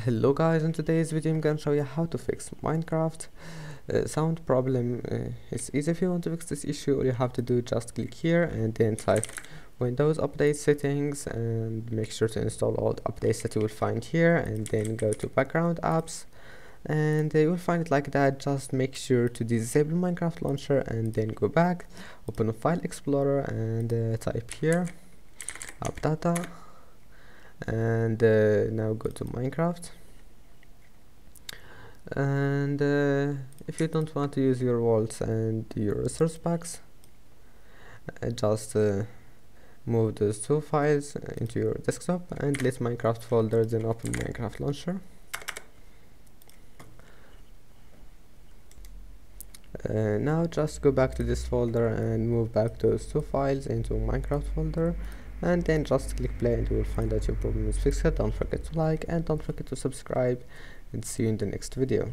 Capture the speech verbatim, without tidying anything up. Hello guys, in today's video I'm gonna show you how to fix Minecraft uh, sound problem. Uh, it's easy. If you want to fix this issue, all you have to do just click here and then type Windows update settings and make sure to install all the updates that you will find here, and then go to background apps and they will find it like that. Just make sure to disable Minecraft launcher and then go back, open a file explorer and uh, type here app data and uh, now go to Minecraft. And uh, if you don't want to use your walls and your resource packs, uh, just uh, move those two files into your desktop and list Minecraft folder, then open Minecraft launcher. Uh, now just go back to this folder and move back those two files into Minecraft folder, and then just click play and you will find that your problem is fixed. Don't forget to like and don't forget to subscribe, and see you in the next video.